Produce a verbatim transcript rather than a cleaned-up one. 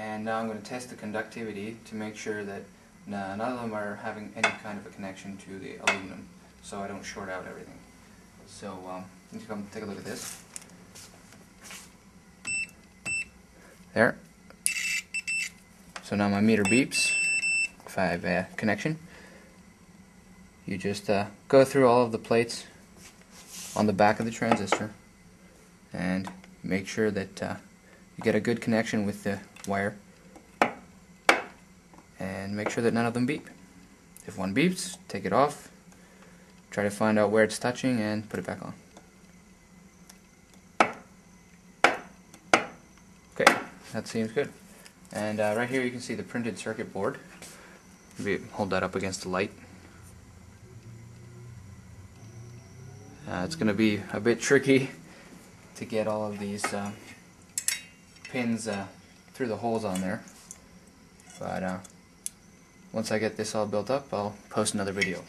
and now I'm going to test the conductivity to make sure that none of them are having any kind of a connection to the aluminum, so I don't short out everything. So um, let's come take a look at this. There. So now my meter beeps if I have a connection. You just uh, go through all of the plates on the back of the transistor and make sure that uh, you get a good connection with the wire, and make sure that none of them beep. If one beeps, take it off, try to find out where it's touching, and put it back on. Okay, that seems good. And uh, right here you can see the printed circuit board. Maybe hold that up against the light. Uh, it's going to be a bit tricky to get all of these uh, pins uh, through the holes on there, but uh, once I get this all built up, I'll post another video.